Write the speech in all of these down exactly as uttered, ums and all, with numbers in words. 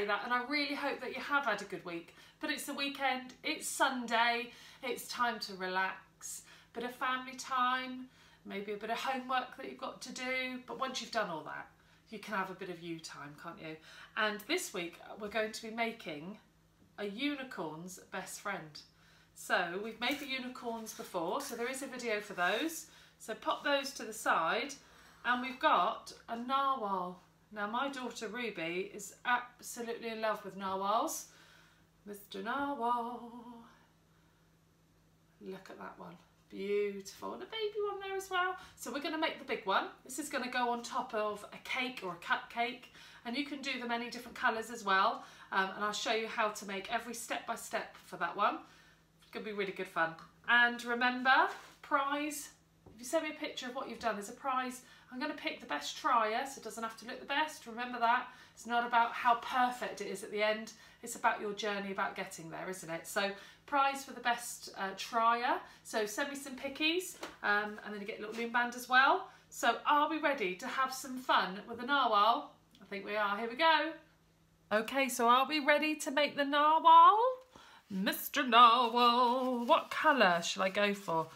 say that, and I really hope that you have had a good week. But it's the weekend, it's Sunday, it's time to relax. Bit of family time, maybe a bit of homework that you've got to do. But once you've done all that, you can have a bit of you time, can't you? And this week we're going to be making a unicorn's best friend. So we've made the unicorns before, so there is a video for those. So pop those to the side, and we've got a narwhal. Now my daughter Ruby is absolutely in love with narwhals. Mister Narwhal. Look at that one. Beautiful. And a baby one there as well. So we're going to make the big one. This is going to go on top of a cake or a cupcake, and you can do them any different colours as well. Um, and I'll show you how to make every step by step for that one. It's going to be really good fun. And remember, prize. If you send me a picture of what you've done, there's a prize. I'm going to pick the best trier, so it doesn't have to look the best. Remember that. It's not about how perfect it is at the end. It's about your journey, about getting there, isn't it? So prize for the best uh, trier. So send me some pickies, um, and then you get a little loom band as well. So are we ready to have some fun with the narwhal? I think we are. Here we go. Okay, so are we ready to make the narwhal? Mister Narwhal, what colour should I go for?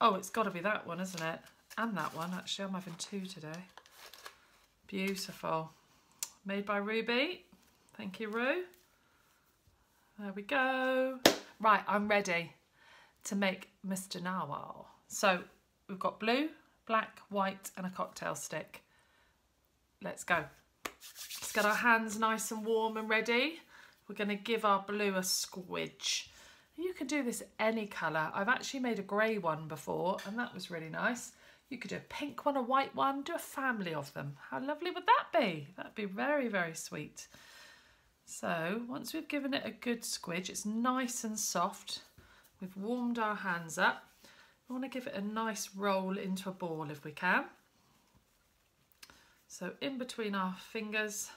Oh, it's got to be that one, isn't it? And that one, actually. I'm having two today. Beautiful. Made by Ruby. Thank you, Roo. There we go. Right, I'm ready to make Mister Narwhal. So we've got blue, black, white, and a cocktail stick. Let's go. Let's get our hands nice and warm and ready. We're going to give our blue a squidge. You can do this any colour. I've actually made a grey one before, and that was really nice. You could do a pink one, a white one, do a family of them. How lovely would that be? That'd be very, very sweet. So once we've given it a good squidge, it's nice and soft. We've warmed our hands up. We want to give it a nice roll into a ball if we can. So in between our fingers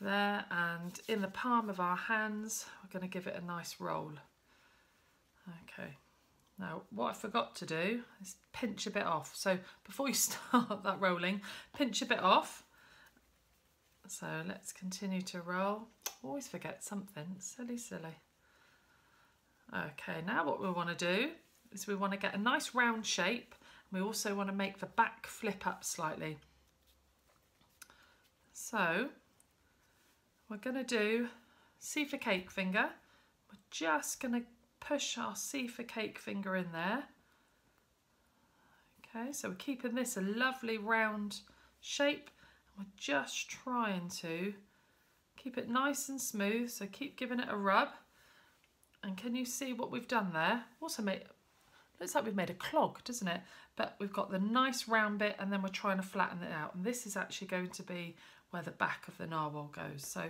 there, and in the palm of our hands, we're going to give it a nice roll. Okay, now what I forgot to do is pinch a bit off. So before you start that rolling, pinch a bit off. So let's continue to roll. Always forget something, silly, silly. Okay, now what we want to do is we want to get a nice round shape. We also want to make the back flip up slightly. So we're going to do C for cake finger. We're just going to push our C for cake finger in there. Okay, so we're keeping this a lovely round shape. We're just trying to keep it nice and smooth, so keep giving it a rub. And can you see what we've done there? Also made, looks like we've made a clog, doesn't it? But we've got the nice round bit, and then we're trying to flatten it out. And this is actually going to be where the back of the narwhal goes. So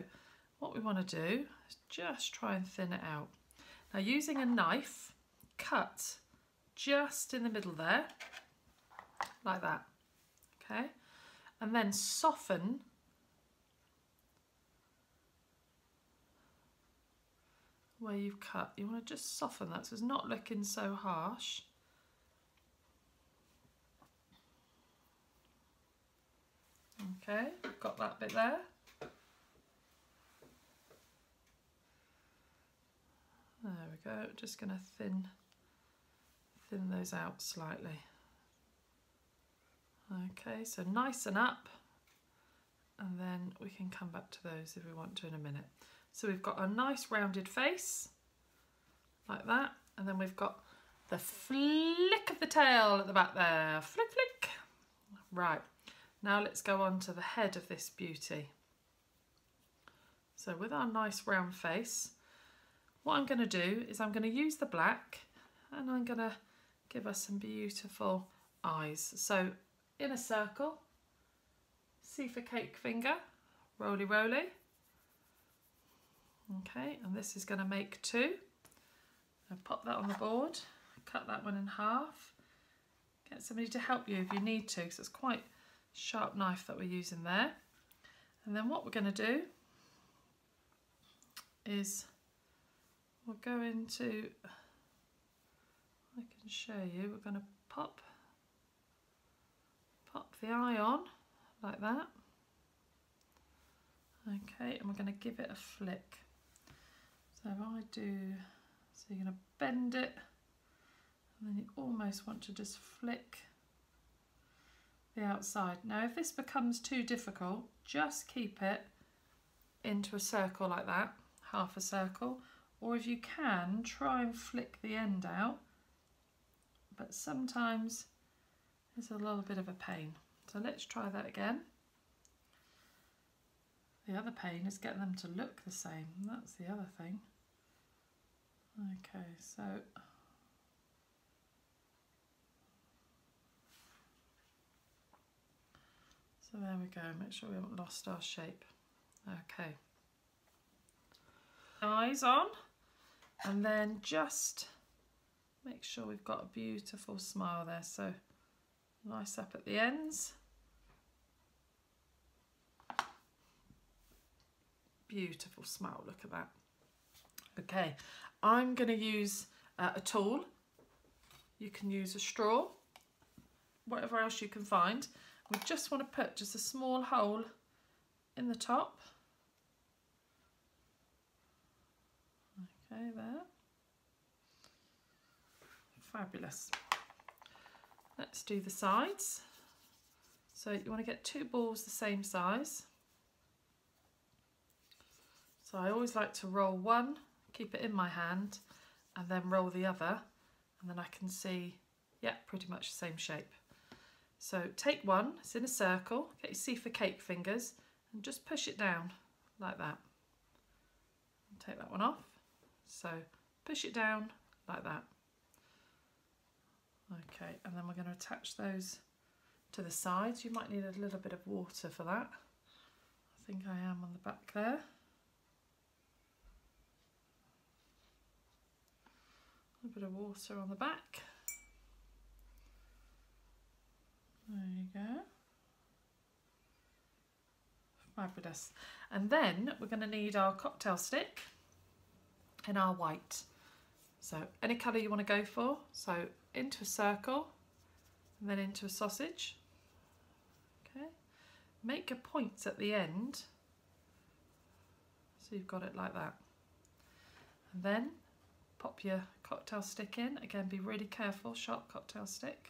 what we want to do is just try and thin it out. Now using a knife, cut just in the middle there, like that, okay? And then soften where you've cut. You want to just soften that so it's not looking so harsh. Okay, got that bit there. There we go. Just going to thin, thin those out slightly. Okay, so nice and up, and then we can come back to those if we want to in a minute. So we've got a nice rounded face like that, and then we've got the flick of the tail at the back there. Flick, flick. Right, now let's go on to the head of this beauty. So with our nice round face, what I'm going to do is I'm going to use the black, and I'm going to give us some beautiful eyes. So in a circle, C for cake finger, roly roly. Okay, and this is going to make two. I'll pop that on the board, cut that one in half. Get somebody to help you if you need to, because it's quite a sharp knife that we're using there. And then what we're going to do is we'll go into, I can show you, we're going to pop Pop the eye on like that, Okay, and we're going to give it a flick. So if I do, so you're going to bend it, and then you almost want to just flick the outside. Now if this becomes too difficult, just keep it into a circle like that, half a circle, or if you can, try and flick the end out, but sometimes it's a little bit of a pain. So let's try that again. The other pain is getting them to look the same, that's the other thing. Okay, so So there we go, make sure we haven't lost our shape. Okay. Eyes on, and then just make sure we've got a beautiful smile there. So nice up at the ends. Beautiful smile, look at that. Okay, I'm going to use uh, a tool. You can use a straw, whatever else you can find. We just want to put just a small hole in the top. Okay, there. Fabulous. Let's do the sides. So you want to get two balls the same size. So I always like to roll one, keep it in my hand, and then roll the other, and then I can see, yeah, pretty much the same shape. So take one, it's in a circle, get your C for cake fingers, and just push it down like that. Take that one off. So push it down like that. Okay, and then we're going to attach those to the sides. You might need a little bit of water for that. I think I am on the back there. A bit of water on the back. There you go. Fabulous. And then we're going to need our cocktail stick and our white. So any colour you want to go for. So into a circle and then into a sausage. Okay. Make your points at the end. So you've got it like that. And then pop your cocktail stick in. Again, be really careful, sharp cocktail stick.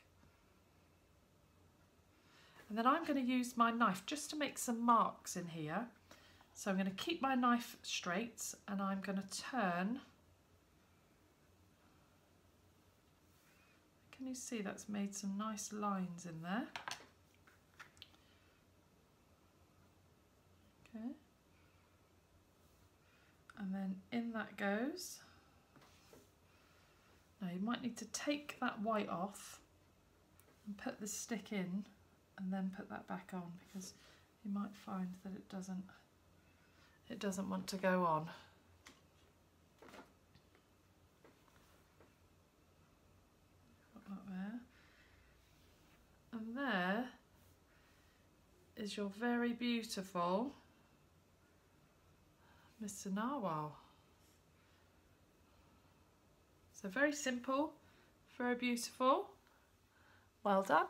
And then I'm going to use my knife just to make some marks in here. So I'm going to keep my knife straight and I'm going to turn. Can you see that's made some nice lines in there? Okay. And then in that goes. Now you might need to take that white off and put the stick in, and then put that back on, because you might find that it doesn't it doesn't want to go on. Put that there. And there is your very beautiful Mister Narwhal. So very simple, very beautiful. Well done.